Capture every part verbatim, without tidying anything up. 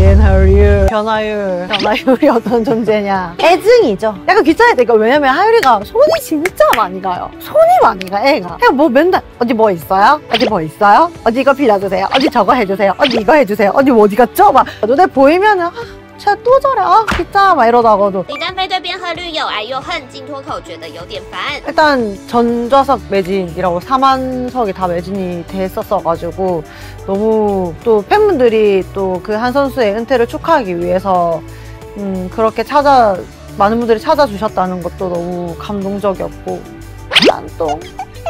변하율 변하율 변하율이 어떤 존재냐? 애증이죠. 약간 귀찮을 때, 왜냐면 하율이가 손이 진짜 많이 가요. 손이 많이 가, 애가. 그냥 뭐 맨날 어디 뭐 있어요? 어디 뭐 있어요? 어디 이거 빌려주세요. 어디 저거 해주세요. 어디 이거 해주세요. 어디 뭐 어디 갔죠? 막 눈에 보이면은 아, 쟤 또 저래. 아, 귀찮아. 막 이러다가도. 일단 전좌석 매진이라고 사만석이 다 매진이 됐었어가지고 너무 또 팬분들이 또 그 한 선수의 은퇴를 축하하기 위해서 음 그렇게 찾아 많은 분들이 찾아주셨다는 것도 너무 감동적이었고 짠똥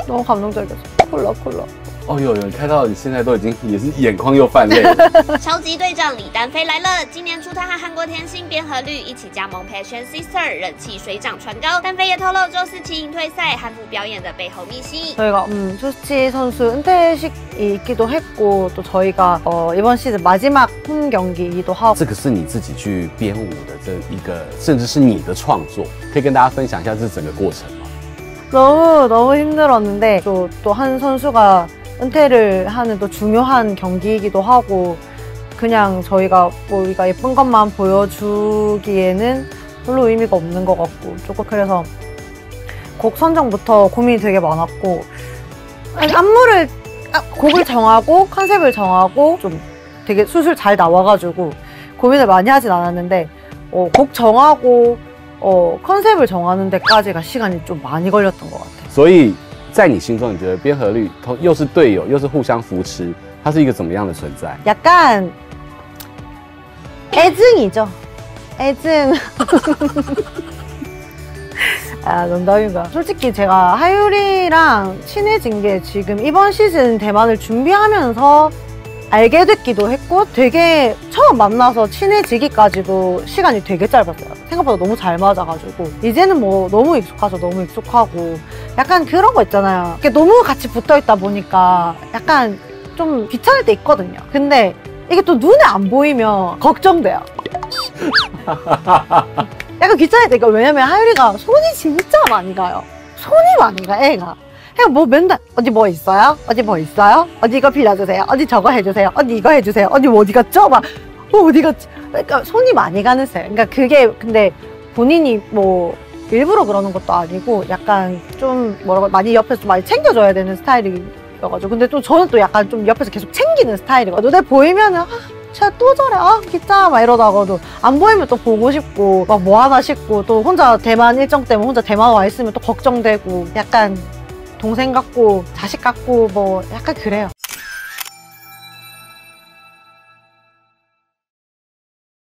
너무 감동적이었어. 콜라 콜라 哦，有人看到你现在都已经也是眼眶又泛泪了。超级队长李丹飞来了，今年出他和韩国天星变和绿一起加盟Passion Sister人气水涨船高。丹飞也透露周思琪引退赛한국表演的背后秘辛。 저희가 음 조스치 선수 은퇴식이 있기도 했고 또 저희가 어 이번 시즌 마지막 홈 경기이기도 하고. 这个是你自己去编舞的这一个，甚至是你的创作，可以跟大家分享一下这整个过程吗？ 너무 너무 힘들었는데 또 또 한 선수가 은퇴를 하는 또 중요한 경기이기도 하고 그냥 저희가 뭐 우리가 예쁜 것만 보여주기에는 별로 의미가 없는 것 같고 조금 그래서 곡 선정부터 고민이 되게 많았고 안무를 곡을 정하고 컨셉을 정하고 좀 되게 술술 잘 나와가지고 고민을 많이 하진 않았는데 어, 곡 정하고 어, 컨셉을 정하는 데까지가 시간이 좀 많이 걸렸던 것 같아요. 所以 在你心中，你觉得변하율又是队友，又是互相扶持，它是一个怎么样的存在？ 약간 애증이죠. 애증. 아, 농담인가. 솔직히 제가 하율이랑 친해진 게 지금 이번 시즌 대만을 준비하면서 알게 됐기도 했고 되게 처음 만나서 친해지기까지도 시간이 되게 짧았어요. 생각보다 너무 잘 맞아가지고 이제는 뭐 너무 익숙하죠. 너무 익숙하고 약간 그런 거 있잖아요. 너무 같이 붙어있다 보니까 약간 좀 귀찮을 때 있거든요. 근데 이게 또 눈에 안 보이면 걱정돼요. 약간 귀찮을 때 왜냐면 하율이가 손이 진짜 많이 가요. 손이 많이 가, 애가. 그냥 뭐 맨날 어디 뭐 있어요? 어디 뭐 있어요? 어디 이거 빌려주세요. 어디 저거 해주세요. 어디 이거 해주세요. 어디 뭐 어디 갔죠? 막 뭐 어디 갔지? 그러니까 손이 많이 가는 새. 그러니까 그게 근데 본인이 뭐 일부러 그러는 것도 아니고 약간 좀 뭐라고 많이 옆에서 좀 많이 챙겨줘야 되는 스타일이어가지고 근데 또 저는 또 약간 좀 옆에서 계속 챙기는 스타일이거든요. 눈에 보이면은. 쟤 또 저래, 아, 기짜, 막 이러다가도 안 보이면 또 보고 싶고 막 뭐 하나 싶고 또 혼자 대만 일정 때문에 혼자 대만 와 있으면 또 걱정되고 약간 동생 같고 자식 같고 뭐 약간 그래요.